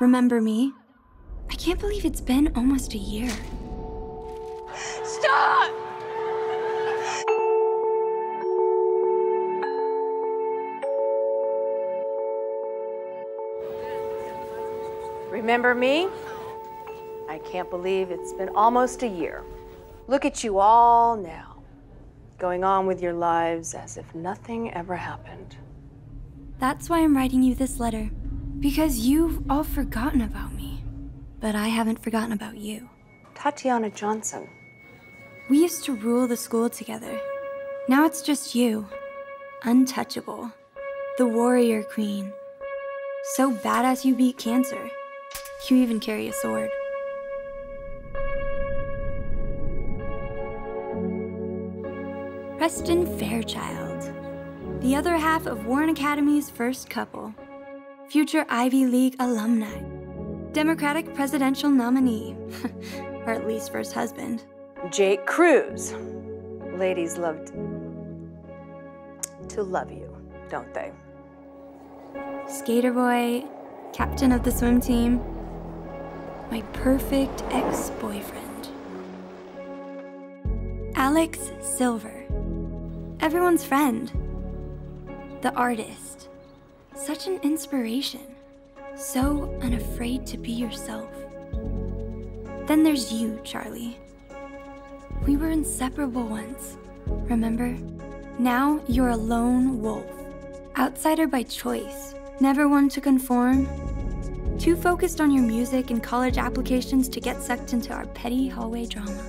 Remember me? I can't believe it's been almost a year. Stop! Remember me? I can't believe it's been almost a year. Look at you all now, going on with your lives as if nothing ever happened. That's why I'm writing you this letter, because you've all forgotten about me, but I haven't forgotten about you. Tatiana Johnson. We used to rule the school together. Now it's just you, untouchable, the warrior queen. So badass you beat cancer. You even carry a sword. Preston Fairchild, the other half of Warren Academy's first couple, future Ivy League alumni, Democratic presidential nominee, or at least first husband. Jake Cruz. Ladies love to love you, don't they? Skater boy, captain of the swim team, my perfect ex-boyfriend. Alex Silver, everyone's friend, the artist. Such an inspiration, so unafraid to be yourself. Then there's you, Charlie. We were inseparable once, remember? Now you're a lone wolf, outsider by choice, never one to conform. Too focused on your music and college applications to get sucked into our petty hallway drama.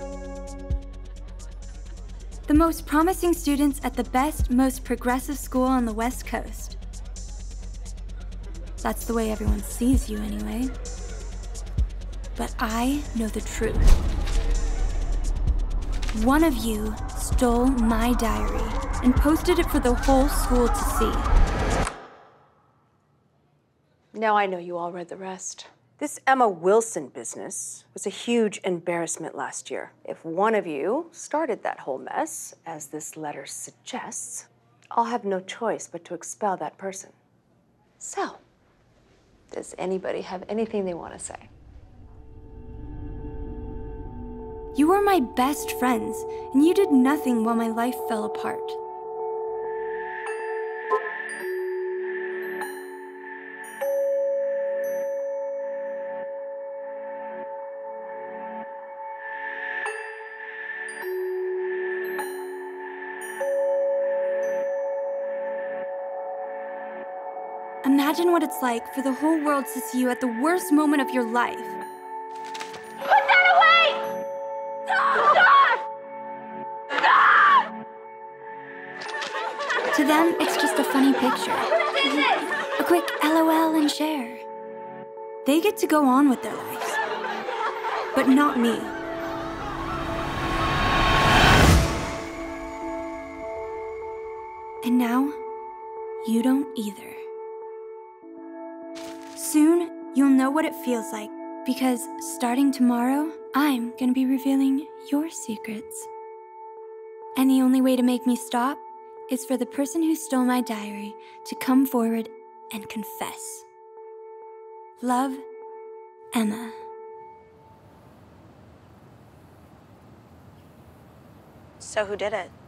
The most promising students at the best, most progressive school on the West Coast. That's the way everyone sees you anyway. But I know the truth. One of you stole my diary and posted it for the whole school to see. Now I know you all read the rest. This Emma Wilson business was a huge embarrassment last year. If one of you started that whole mess, as this letter suggests, I'll have no choice but to expel that person. So, does anybody have anything they want to say? You were my best friends, and you did nothing while my life fell apart. Imagine what it's like for the whole world to see you at the worst moment of your life. Put that away! Stop! Stop! To them, it's just a funny picture. A quick LOL and share. They get to go on with their lives, but not me. And now, you don't either. Soon, you'll know what it feels like, because starting tomorrow, I'm gonna be revealing your secrets. And the only way to make me stop is for the person who stole my diary to come forward and confess. Love, Emma. So who did it?